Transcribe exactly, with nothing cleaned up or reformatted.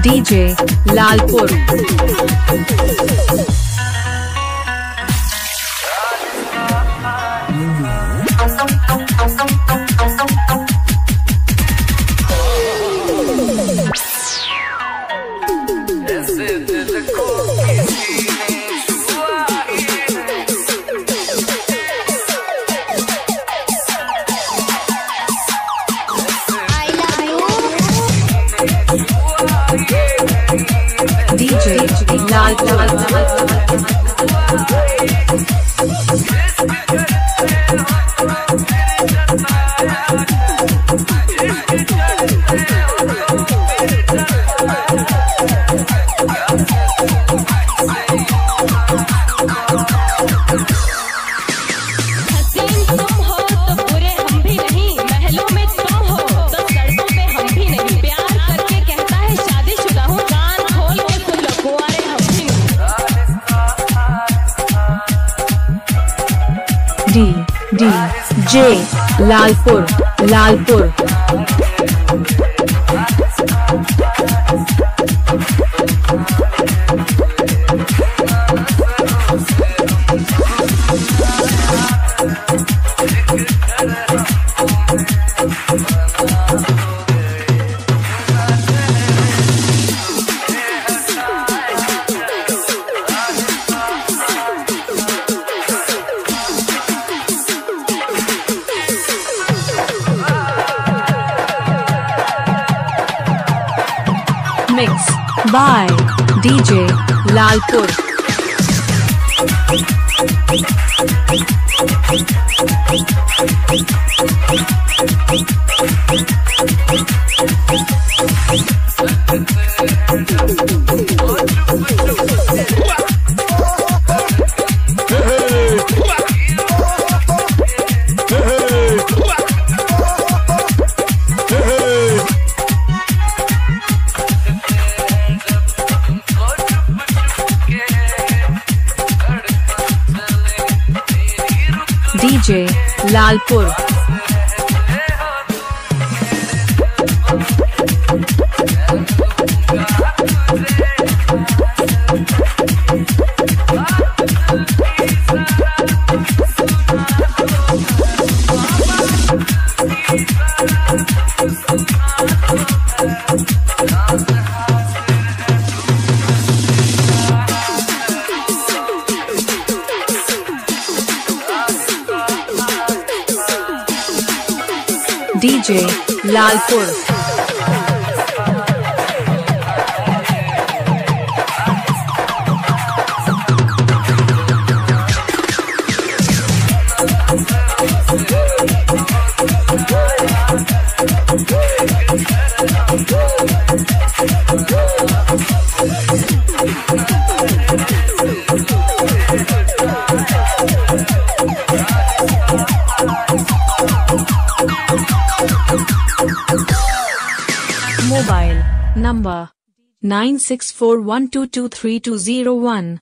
D J Lalpur. D J Lalpur. D, D, J, Lalpur, Lalpur. Mix by D J Lalpur. D J Lalpur. D J Lalpur. Mobile number nine six four one two two three two zero one.